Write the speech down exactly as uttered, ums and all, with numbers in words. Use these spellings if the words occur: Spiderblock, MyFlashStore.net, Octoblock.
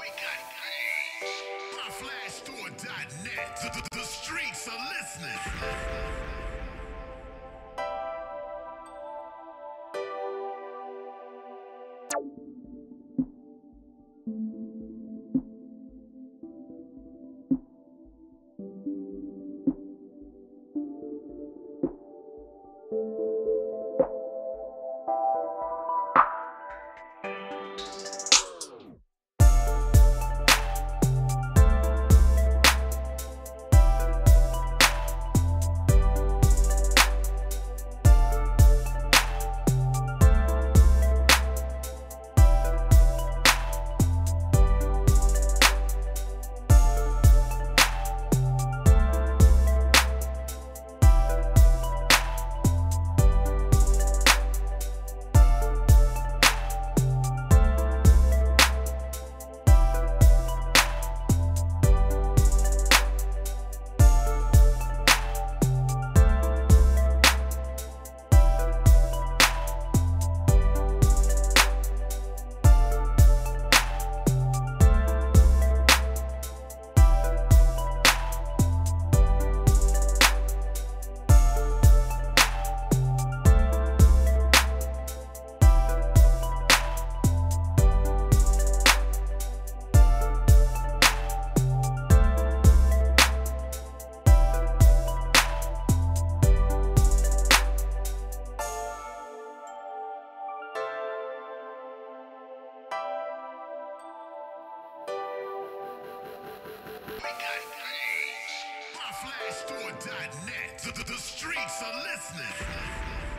my flash store dot net. The, the, the streets are listening. my flash store dot net. The, the, the streets are listening.